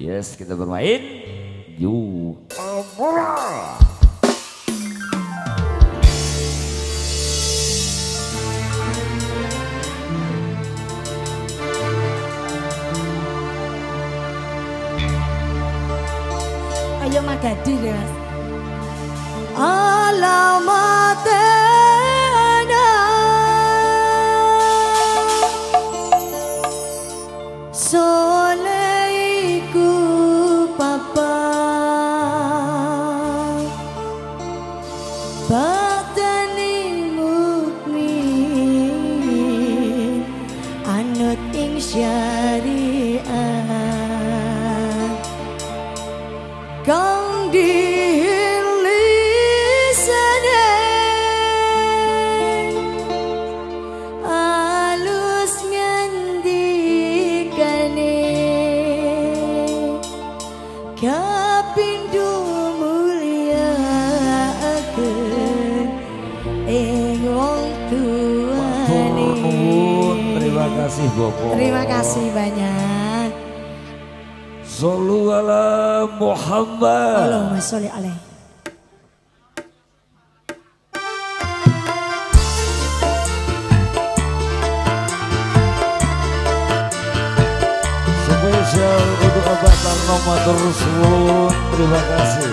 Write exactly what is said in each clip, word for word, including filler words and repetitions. Yes, kita bermain You ayo magadi deh mas. Alamatena solehku papa batani mukmin anut ing syariat kang dihilisane alus ngendikane kapindho mulia agen ing wong tuane. Terima kasih Bapak, terima kasih banyak. Sallu ala Muhammad. Allahumma sholli alaihi. Spesial untuk abatan Roma terus Lord. Terima kasih.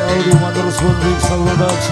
Terima kasih.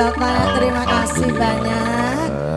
Bapak, terima kasih banyak.